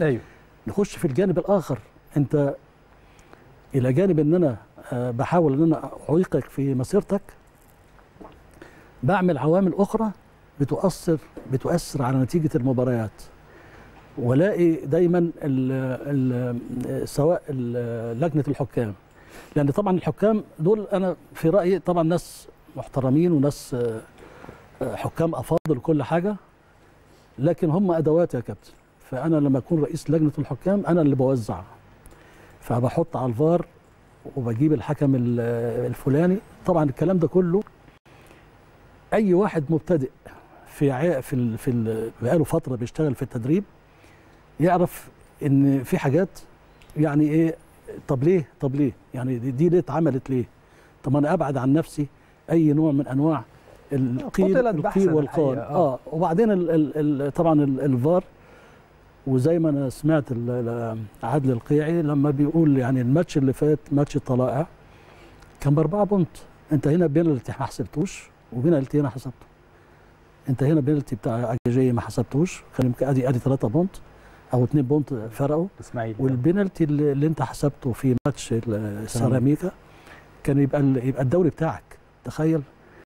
ايوه. نخش في الجانب الاخر، انت الى جانب ان انا بحاول ان انا اعيقك في مسيرتك، بعمل عوامل اخرى بتؤثر على نتيجه المباريات. ولاقي دايما سواء لجنه الحكام، لان طبعا الحكام دول انا في رايي طبعا ناس محترمين وناس حكام افاضل كل حاجه، لكن هم ادوات يا كابتن. فانا لما اكون رئيس لجنه الحكام انا اللي بوزع، فبحط على الفار وبجيب الحكم الفلاني. طبعا الكلام ده كله اي واحد مبتدئ بقاله فتره بيشتغل في التدريب يعرف ان في حاجات يعني ايه. طب ليه يعني دي ليه اتعملت؟ ليه؟ طب انا ابعد عن نفسي اي نوع من انواع القيل والقال. وبعدين طبعا الفار، وزي ما انا سمعت عادل القيعي لما بيقول يعني الماتش اللي فات ماتش الطلائع كان ب4 بونت، انت هنا بينالتي ما حسبتوش، وبينالتي هنا حسبته، انت هنا بينالتي بتاع اجاجيه ما حسبتوش، كان ادي 3 بونت او 2 بونت فرقوا. والبينالتي اللي انت حسبته في ماتش السيراميكا كان يبقى الدوري بتاعك. تخيل